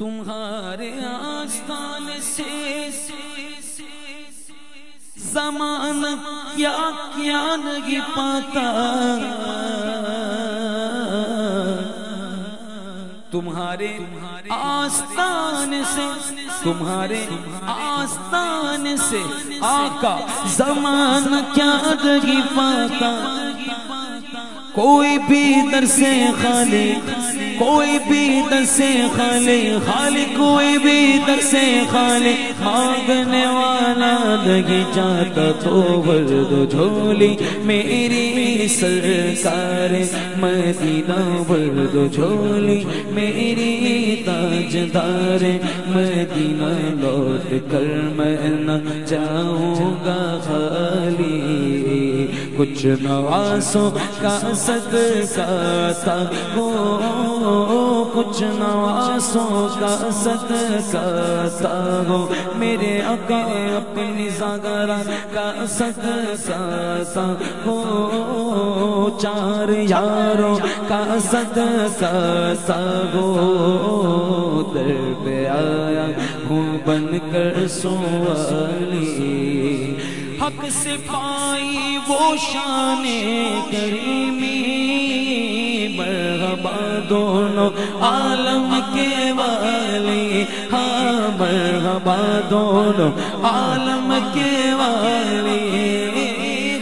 तुम्हारे आस्तान से ज़माना क्या नहीं पाता, तुम्हारे आस्तान से, तुम्हारे आस्तान से आका ज़माना क्या नहीं पाता। कोई भी दर से खाली, कोई भी दर से खाली खाली, कोई भी दर से खाली, मांगने वाला नहीं जाता। तो भर दो झोली मेरी सरकार मदीना, भर दो झोली मेरी ताजदार मदीना, लौट कर मैं न जाऊंगा खाली। कुछ नवासों का सदका था वो, कुछ नवासों का सदका था वो, मेरे आका अपनी जागरा का सदका था वो, चार यारों का सदका था वो। दर पे आया हूँ बनकर सोवाली, हक से पाई वो शाने करीमी, मरहबा दोनों आलम के वाले, हाँ मरहबा दोनों आलम के वाले।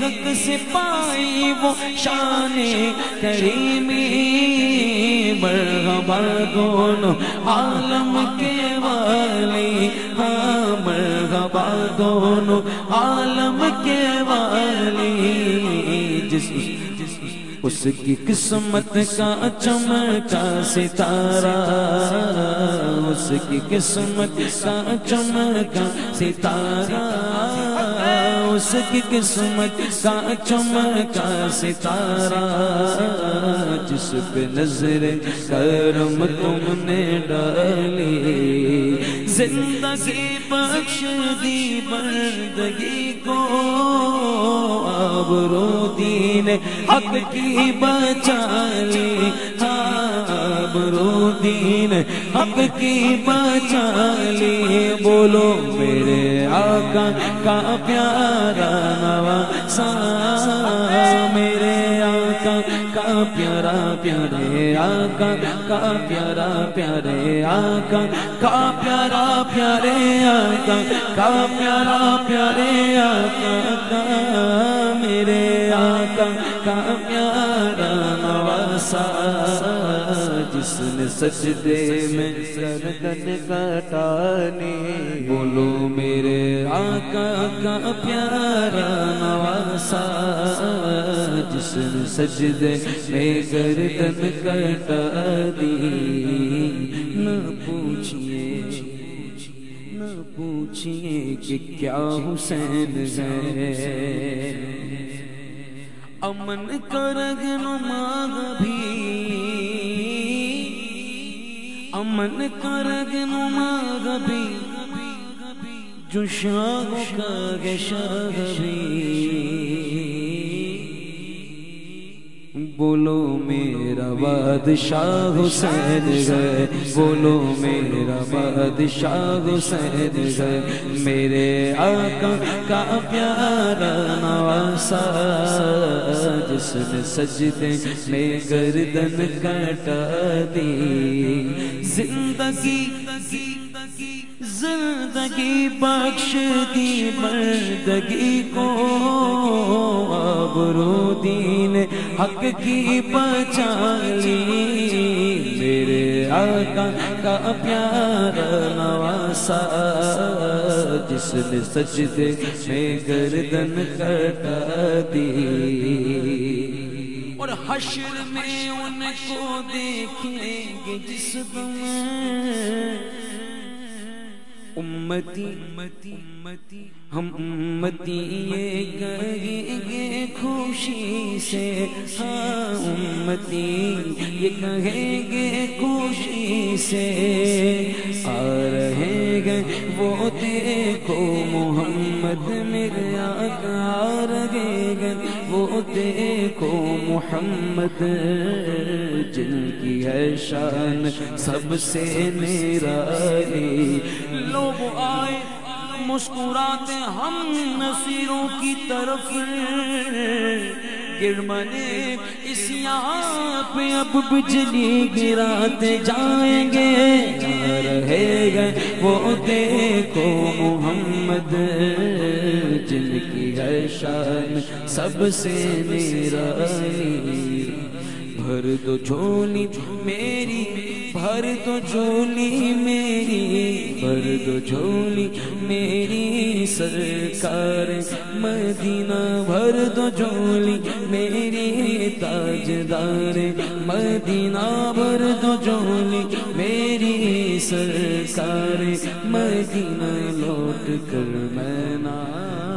हक से पाई वो शाने करीमी, मरहबा दोनों आलम के वाले, हाँ मरहबा दोनों आलम के वाले। उसकी किस्मत का चमका सितारा, उसकी किस्मत का चमका सितारा, उसकी किस्मत का चमका सितारा, जिस पे नजर करम तुमने डाली, जिंदगी बख्श दी बंदगी को, आबरू दीन हक की बचा ली, आबरू दीन हक की बचा ली। बोलो मेरे आका का प्यारा नवासा, मेरे आका का प्यारा प्यारे आका का प्यारा प्यारे आका का प्यारा प्यारे आका का प्यारा प्यारे आका का, मेरे आका का प्यारा नवासा। जिसने सजदे में सरदन कटाने, बोलो मेरे आका का प्यारा नवासा, जिसने सजदे में गर्दन कटा दी। न पूछिए कि क्या हुसैन है, अमन का रंगनुमा भी, अमन का रंगनुमा भी, जो शाह का शाह भी। बोलो मेरा बादशाह हुसैन गए, बोलो मेरा बादशाह हुसैन गए, मेरे आका का प्यारा नवासा। जिसने सजदे में गर्दन कटा दी, जिंदगी जिंदगी बख्श दी मर्दगी को, आबरू दीन हक की बचा ली, मेरे आका का प्यारा नवासा। जिसने सजदे में गर्दन कटा दी, और हश्र में उनको देखेंगे जिस दम, उम्मती उम्मती हम उम्मती ये कहेंगे खुशी से, हाँ उम्मती ये कहेंगे खुशी से। आ रहे गए वो देखो मोहम्मद मेरे आका, आ रहे गए वो देखो मोहम्मद जिनकी है शान सबसे निराली। लोग आए मुस्कुराते हम नसीरों की तरफ, गिरमने इस यहाँ पे अब बिजली गिराते जाएंगे। जा रहे गए वो देखो मोहम्मद जिनकी है शान सबसे निराली। भर दो झोली मेरी, भर दो झोली मेरी, भर दो झोली मेरी सरकार मदीना। भर दो झोली मेरी ताजदार मदीना, भर दो झोली मेरी सरकार मदीना। लौट कर मैं ना